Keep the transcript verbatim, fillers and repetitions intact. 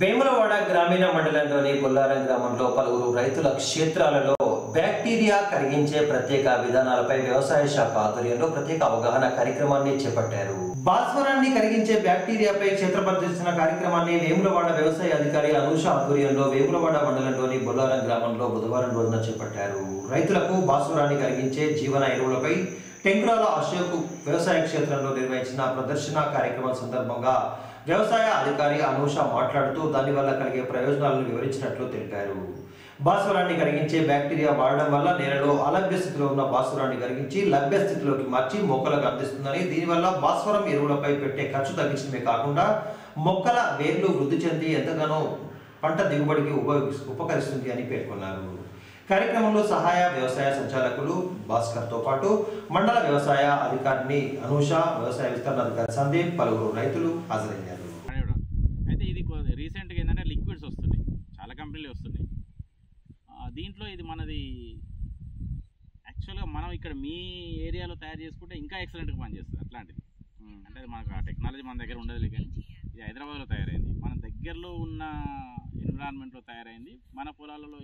వేములవాడ గ్రామీణ మండలంలోని కొల్లారం గ్రామంలో పలువురు రైతుల క్షేత్రాలలో బ్యాక్టీరియా కరిగించే ప్రత్యేక విధానాలపై వ్యవసాయ శాఖ ఆధ్వర్యంలో ప్రత్యేక అవగాహన కార్యక్రమాన్ని చేపట్టారు. భాస్వరాన్ని కరిగించే బ్యాక్టీరియాపై క్షేత్ర పరిశీలన కార్యక్రమాన్ని వేములవాడ వ్యవసాయ అధికారి అనుష ఆధ్వర్యంలో వేములవాడ మండలంలోని కొల్లారం గ్రామంలో బుధవారం రోజున చేపట్టారు. రైతులకు భాస్వరాన్ని కరిగించే జీవన ఎరువులపై టెంకురాల అశోక్ వ్యవసాయ క్షేత్రంలో నిర్వహించిన ప్రదర్శన కార్యక్రమం సందర్భంగా వ్యవసాయ అధికారి అనుష మాట్లాడుతూ దాని వల్ల కలిగే ప్రయోజనాలను వివరించినట్లు తెలిపారు. భాస్వరాన్ని కరిగించే బ్యాక్టీరియా వాడడం వల్ల నేలలో అలభ్య స్థితిలో ఉన్న భాస్వరాన్ని కరిగించి లభ్య స్థితిలోకి మార్చి మొక్కలకు అందిస్తుందని, దీనివల్ల భాస్వరం ఎరువులపై పెట్టే ఖర్చు తగ్గించడమే కాకుండా మొక్కల వేర్లు వృద్ధి చెంది ఎంతగానో పంట దిగుబడికి ఉపయోగి ఉపకరిస్తుంది అని పేర్కొన్నారు. కార్యక్రమంలో సహాయ వ్యవసాయ సంచాలకులు భాస్కర్తో పాటు మండల వ్యవసాయ అధికారిని అనుష, వ్యవసాయ విస్తరణ అధికారి సందీప్, పలువురు రైతులు హాజరయ్యారు. అయితే ఇది రీసెంట్గా ఏంటంటే లిక్విడ్స్ వస్తున్నాయి, చాలా కంపెనీలు వస్తున్నాయి. దీంట్లో ఇది మనది యాక్చువల్గా మనం ఇక్కడ మీ ఏరియాలో తయారు చేసుకుంటే ఇంకా ఎక్సలెంట్గా పనిచేస్తుంది. అట్లాంటిది అంటే అది మనకు ఆ టెక్నాలజీ మన దగ్గర ఉండదు, కానీ ఇది హైదరాబాద్లో తయారైంది, మన దగ్గరలో ఉన్న ఎన్విరాన్మెంట్లో తయారైంది, మన పొలాలలో